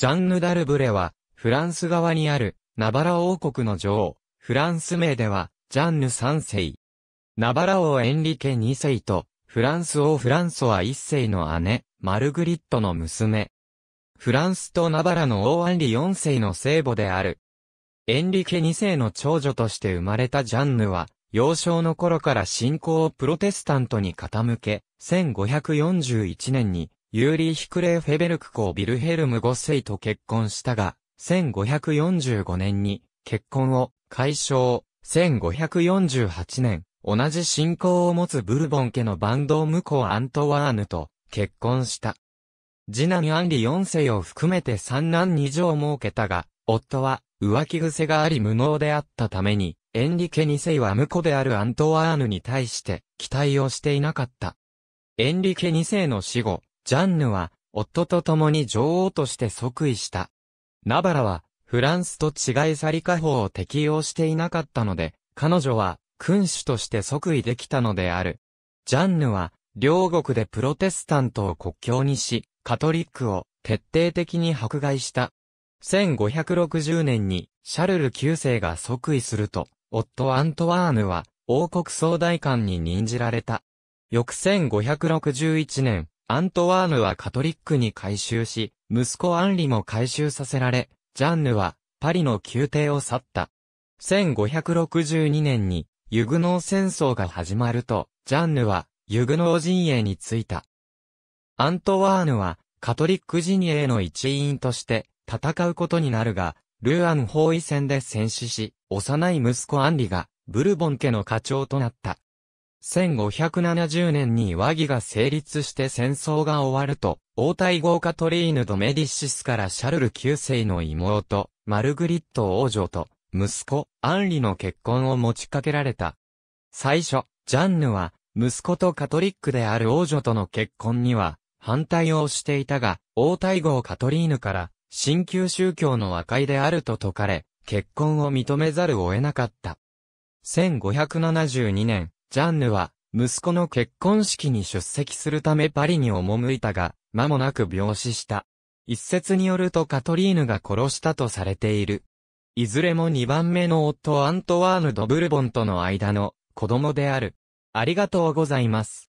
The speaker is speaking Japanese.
ジャンヌ・ダルブレは、フランス側にある、ナバラ王国の女王、フランス名では、ジャンヌ3世。ナバラ王エンリケ2世と、フランス王フランソワ1世の姉、マルグリットの娘。フランスとナバラの王アンリ4世の聖母である。エンリケ2世の長女として生まれたジャンヌは、幼少の頃から信仰をプロテスタントに傾け、1541年に、ユーリーヒ・クレーフェベルク公ヴィルヘルム5世と結婚したが、1545年に結婚を解消、1548年、同じ信仰を持つブルボン家のバンドーム公アントワーヌと結婚した。次男アンリ4世を含めて三男二女を設けたが、夫は浮気癖があり無能であったために、エンリケ2世は婿であるアントワーヌに対して期待をしていなかった。エンリケ2世の死後、ジャンヌは、夫と共に女王として即位した。ナバラは、フランスと違い去り家法を適用していなかったので、彼女は、君主として即位できたのである。ジャンヌは、両国でプロテスタントを国教にし、カトリックを徹底的に迫害した。1560年に、シャルル9世が即位すると、夫アントワーヌは、王国総代官に任じられた。翌1561年、アントワーヌはカトリックに改宗し、息子アンリも改宗させられ、ジャンヌはパリの宮廷を去った。1562年にユグノー戦争が始まると、ジャンヌはユグノー陣営についた。アントワーヌはカトリック陣営の一員として戦うことになるが、ルーアン包囲戦で戦死し、幼い息子アンリがブルボン家の家長となった。1570年に和議が成立して戦争が終わると、王太后カトリーヌ・ド・メディシスからシャルル9世の妹、マルグリット王女と、息子、アンリの結婚を持ちかけられた。最初、ジャンヌは、息子とカトリックである王女との結婚には、反対をしていたが、王太后カトリーヌから、新旧宗教の和解であると説かれ、結婚を認めざるを得なかった。1572年、ジャンヌは、息子の結婚式に出席するためパリに赴いたが、間もなく病死した。一説によるとカトリーヌが殺したとされている。いずれも2番目の夫アントワーヌ・ド・ブルボンとの間の子供である。ありがとうございます。